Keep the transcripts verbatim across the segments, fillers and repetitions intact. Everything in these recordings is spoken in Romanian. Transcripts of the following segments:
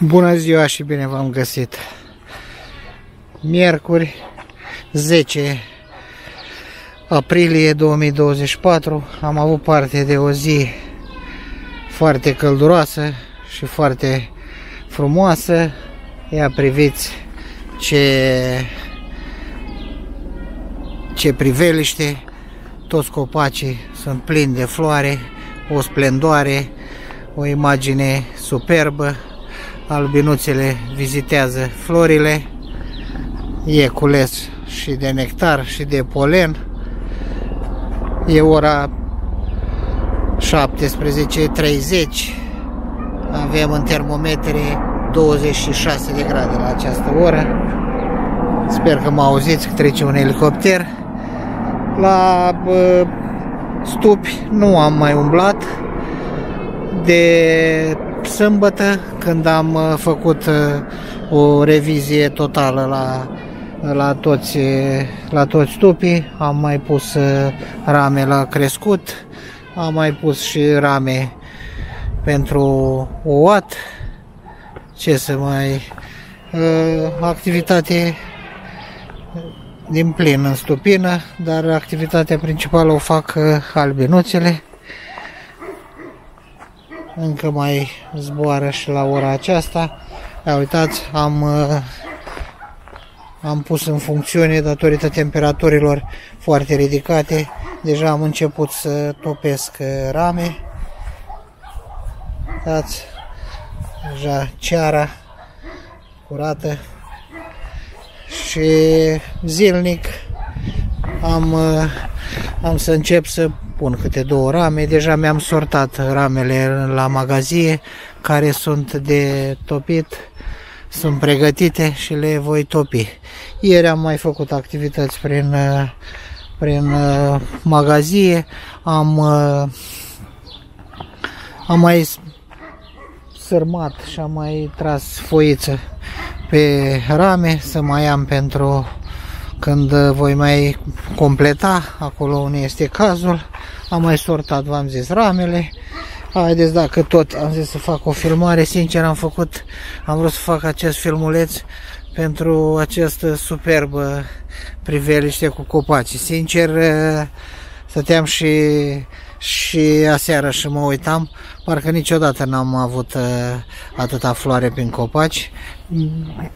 Bună ziua și bine v-am găsit! Miercuri, zece aprilie două mii douăzeci și patru, am avut parte de o zi foarte călduroasă și foarte frumoasă. Ia priviți ce, ce priveliște, toți copacii sunt plini de floare, o splendoare, o imagine superbă. Albinuțele vizitează florile, e cules și de nectar și de polen. E ora șaptesprezece treizeci, avem în termometre douăzeci și șase de grade la această oră. Sper că mă auziți, că trece un elicopter. La bă, stupi nu am mai umblat de sâmbătă, când am făcut o revizie totală la, la, toți, la toți stupii. Am mai pus rame la crescut, am mai pus și rame pentru ouat. Ce să mai... activitate din plin în stupină, dar activitatea principală o fac albinuțele. Încă mai zboară și la ora aceasta. Ia uitați, am, am pus în funcțiune datorită temperaturilor foarte ridicate. Deja am început să topesc rame. Uitați, deja ceara curată. Și zilnic am, am să încep să pun câte două rame. Deja mi-am sortat ramele la magazie care sunt de topit, sunt pregătite și le voi topi. Ieri am mai făcut activități prin, prin magazie, am, am mai sărmat și am mai tras foiță pe rame să mai am pentru când voi mai completa, acolo unde este cazul. Am mai sortat, v-am zis, ramele. Haideți, dacă tot am zis să fac o filmare, sincer am făcut, am vrut să fac acest filmuleț pentru această superbă priveliște cu copacii. Sincer, stăteam și, și aseară și mă uitam, parcă niciodată n-am avut atâta floare prin copaci,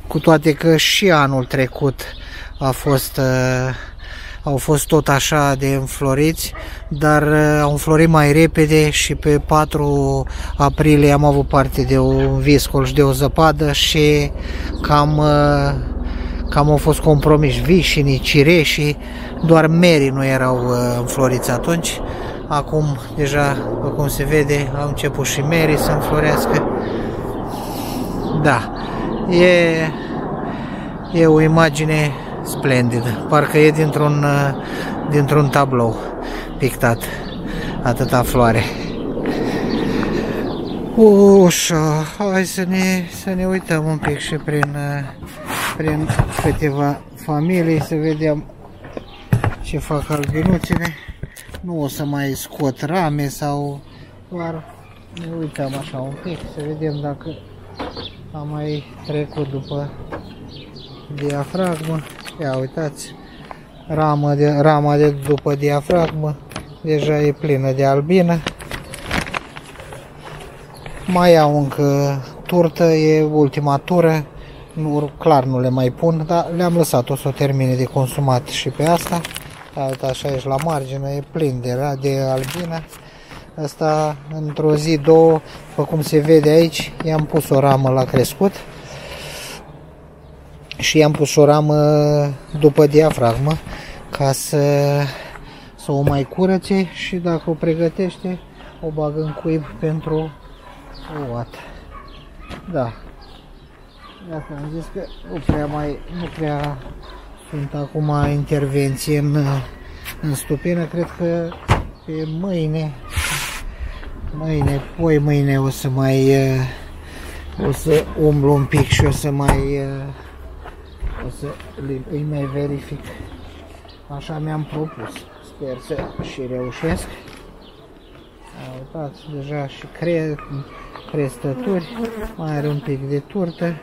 cu toate că și anul trecut a fost... au fost tot așa de înfloriți, dar au înflorit mai repede și pe patru aprilie am avut parte de un viscol și de o zăpadă și cam, cam au fost compromiși vișinii, cireșii, doar merii nu erau înfloriți atunci. Acum deja, cum se vede, au început și merii să înflorească. Da, e, e o imagine splendid, parcă e dintr-un dintr-un tablou pictat, atâta floare. Ușa, hai să ne, să ne uităm un pic și prin, prin câteva familii, să vedem ce fac albinuțele. Nu o să mai scot rame sau doar ne uităm așa un pic, să vedem dacă am mai trecut după diafragmă. Ia uitați, rama de, rama de după diafragmă deja e plină de albină. Mai au încă turtă, e ultima tură, nu, clar nu le mai pun, dar le-am lăsat, o să o termine de consumat și pe asta. Ia uitați, așa aici la margine e plin de, de albină. Asta într-o zi, două, după cum se vede aici, i-am pus o ramă la crescut și i-am pus o ramă după diafragmă ca să, să o mai curățe și dacă o pregătește o bag în cuib pentru ouat. Da, asta am zis că nu prea, mai, nu prea sunt acum intervenții în, în stupină. Cred că pe mâine, mâine, poi mâine o să mai o să umblu un pic și o să mai O să îi mai verific. Așa mi-am propus. Sper să și reușesc. Uitați, deja și cre... crestături, mai are un pic de turtă.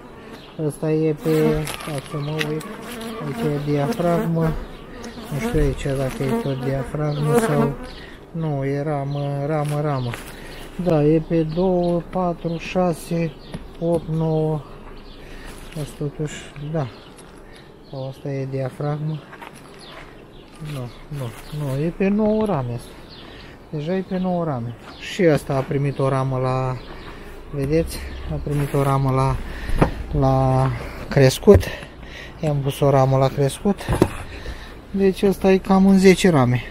Asta e pe, să mă uit, aici e diafragmă, nu știu aici dacă e tot diafragmă sau nu, e ramă, ramă, ramă. Da, e pe doi, patru, șase, opt, nouă. Asta totuși, da. Sau asta e diafragmă. Nu, nu, nu, e pe nouă rame asta. Deja e pe nouă rame. Și asta a primit o ramă la, vedeți, a primit o ramă la, la crescut. I-am pus o ramă la crescut. Deci asta e cam în zece rame.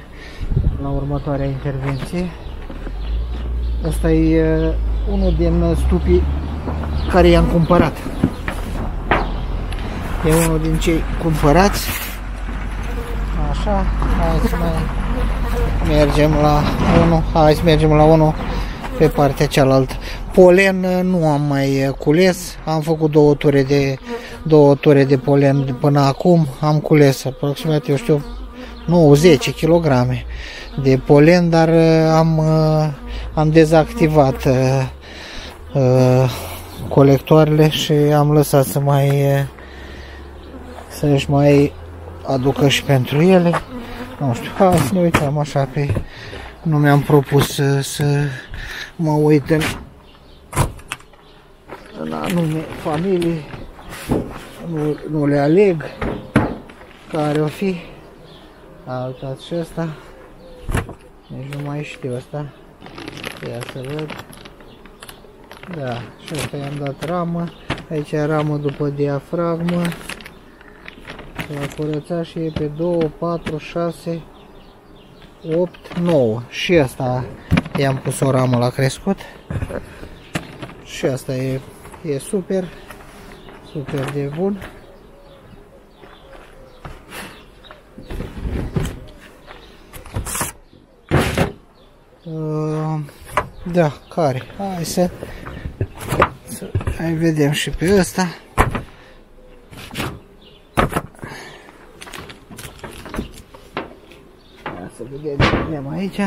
La următoarea intervenție. Asta e unul din stupii care i-am cumpărat. E unul din cei cumpărați. Așa, hai să mai mergem la unul, hai să mergem la unul pe partea cealaltă. Polen nu am mai cules, am făcut două ture de, două ture de polen până acum, am cules aproximativ, eu știu, nouă zece kilograme de polen, dar am, am dezactivat uh, uh, colectoarele și am lăsat să mai uh, să-și mai aducă și pentru ele. Nu știu, hai să ne uităm așa pe... Nu mi-am propus să, să mă uit în, în anume familii, nu, nu le aleg care o fi. A, uitați și ăsta. Deci nu mai știu ăsta. Ia să văd. Da, și ăsta i-am dat ramă. Aici ramă după diafragmă. S-a curățat și e pe doi, patru, șase, opt, nouă. Și asta i-am pus o ramă la crescut. Și asta e, e super. Super de bun. Da, care? Hai să, să hai vedem și pe ăsta. Hai să vedem aici.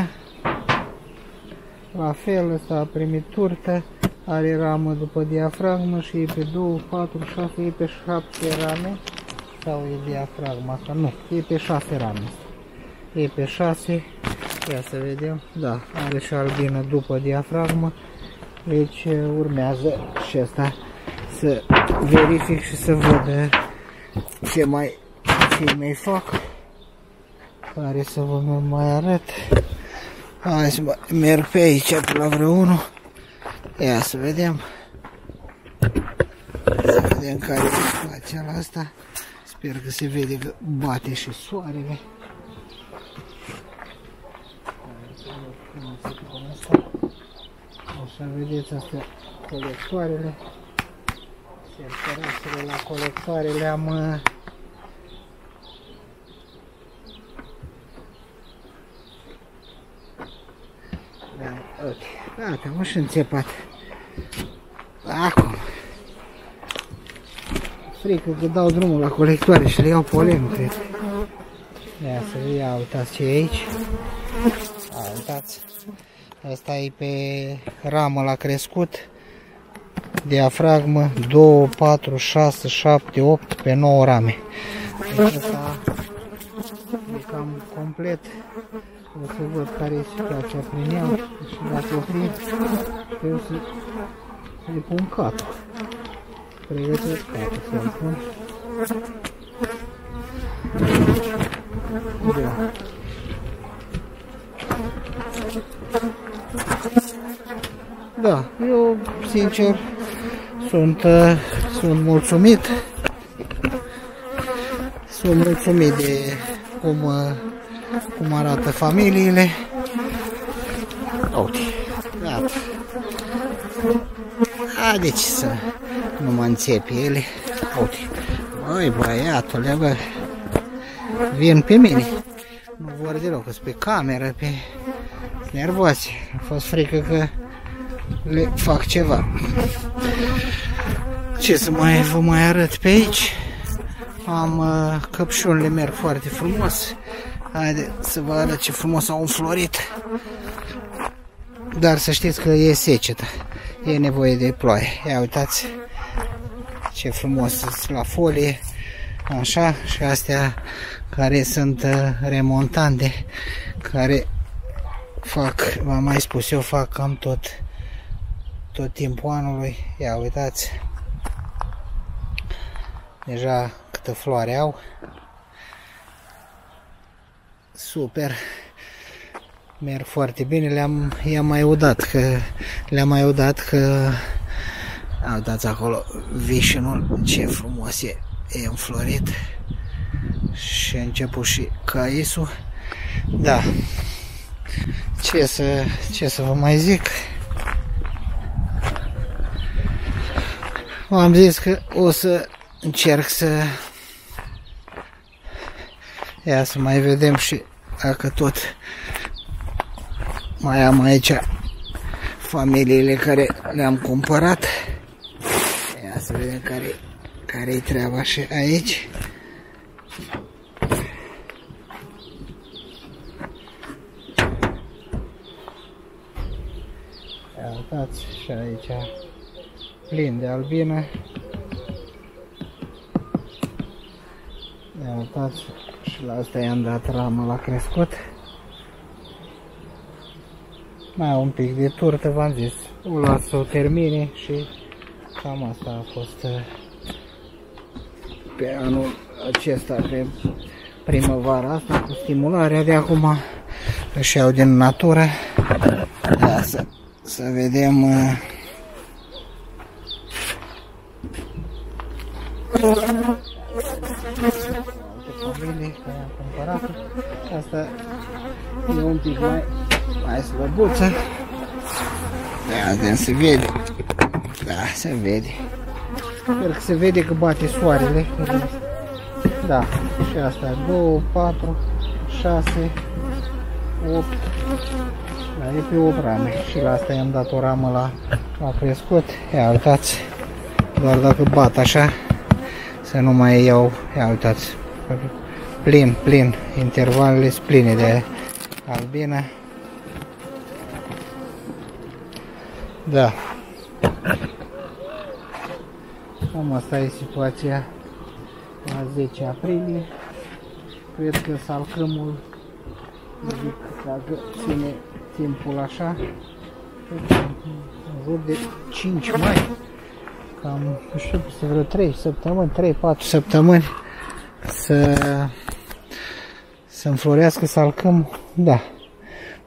La fel, ăsta a primit turtă, are ramă după diafragmă și e pe doi, patru, șase, e pe șapte rame. Sau e diafragma asta? Nu, e pe șase rame. E pe șase. Ia să vedem, da, are și albină după diafragmă, deci urmează și asta să verific și să văd ce mai filme fac, care să vă mai arăt. Hai să merg pe aici pe la vreo unul. Ia să vedem, să vedem care e acela asta. Sper că se vede că bate și soarele. Așa, vedeți, astea colectoarele. Sertărasele la colectoare le-am ok, gata, am și înțepat. Acum frică că dau drumul la colectoare și le iau polen, cred. Ia să vă iau, uitați ce e aici. A, uitați. Asta e pe ramă la crescut, diafragmă, doi, patru, șase, șapte, opt, pe nouă rame. Deci asta e cam complet. O să văd care e situația prin ea și dacă o fi, eu să-i pun capul. Pregătesc capul să-l pun. Da. Da, eu sincer sunt, uh, sunt mulțumit sunt mulțumit de cum, uh, cum arată familiile. Ok, da. A, de ce să nu mă înțepe ele? Ok, băi băiatule, bă, vin pe mine, nu vor deloc, că-s pe cameră, pe nervoase, a fost frică că le fac ceva. Ce să mai vă mai arăt pe aici? Am căpșunile, merg foarte frumos. Haide să vă arăt ce frumos au înflorit. Dar să știți că e secetă. e nevoie de ploaie. Ia uitați ce frumos sunt la folie, așa, și astea care sunt remontante, care fac, v-am mai spus eu, fac cam tot, tot timpul anului. Ia uitați deja câtă floare au. Super, merg foarte bine, le-am i-am mai udat, că le-am mai udat că a, uitați acolo vișinul, ce frumos e, e înflorit, și a început și caisul. Da, ce să, ce să vă mai zic, v-am zis că o să încerc să, ia să mai vedem și dacă tot mai am aici familiile care le-am cumpărat. Ia să vedem care, care-i treaba și aici. Ia uitați și aici plin de albine. Ia uitați și la asta i-am dat ramă, l-a crescut. Mai un pic de turtă, v-am zis, o las să o termine și cam asta a fost pe anul acesta, pe primăvara asta, cu stimularea de acum, își iau din natură. Da, să, să vedem. Asta e un pic mai, mai slăbuță. Da, se vede. Da, se vede. Sper că se vede că bate soarele. Da, și asta doi, patru, șase, opt. Da, e pe opt rame. Și la asta i-am dat o ramă la, la crescut. Ia uitați, doar dacă bat așa, să nu mai iau. Ia uitați, plin, plin, intervalele sunt pline de albină. Da, cam asta e situația la zece aprilie. Cred că salcâmul, zic, dacă ține timpul așa, în jur de cinci mai, cam, nu știu, peste vreo trei săptămâni, trei patru săptămâni, să să înflorească salcâmul. Da,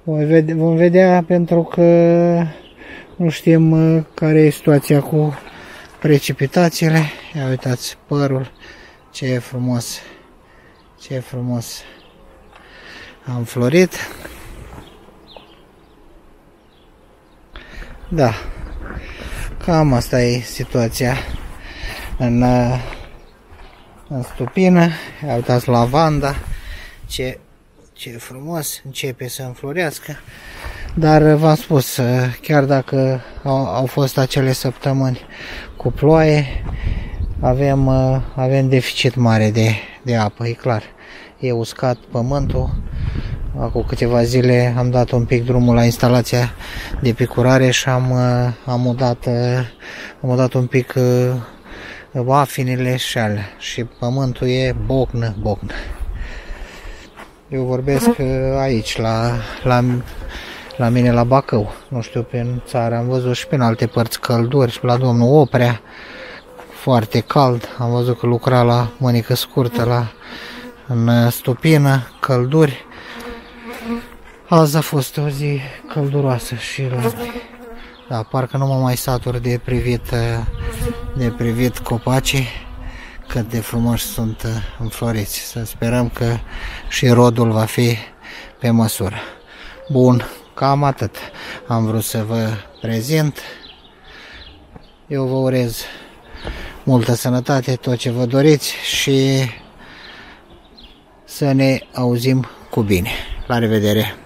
vom vedea, vom vedea, pentru că nu știm care e situația cu precipitațiile. Ia uitați părul, ce e frumos, ce e frumos a înflorit. Da, cam asta e situația în, în stupină. Ia uitați lavanda, ce, ce frumos începe să înflorească. Dar v-am spus, chiar dacă au, au fost acele săptămâni cu ploaie, avem, avem deficit mare de, de apă, e clar. E uscat pământul. Acum câteva zile am dat un pic drumul la instalația de picurare și am, am, udat, am udat un pic bafinile și alea. Și pământul e bocnă, bocnă. Eu vorbesc aici, la... la La mine la Bacău, nu știu, prin țară, am văzut și prin alte părți călduri, și la domnul Oprea, foarte cald, am văzut că lucra la mânică scurtă, la, în stupină, călduri. Azi a fost o zi călduroasă și da, parcă nu mă mai satur de privit, de privit copacii, cât de frumoși sunt înfloriți. Să sperăm că și rodul va fi pe măsură. Bun. Cam atât am vrut să vă prezint. Eu vă urez multă sănătate, tot ce vă doriți, și să ne auzim cu bine. La revedere!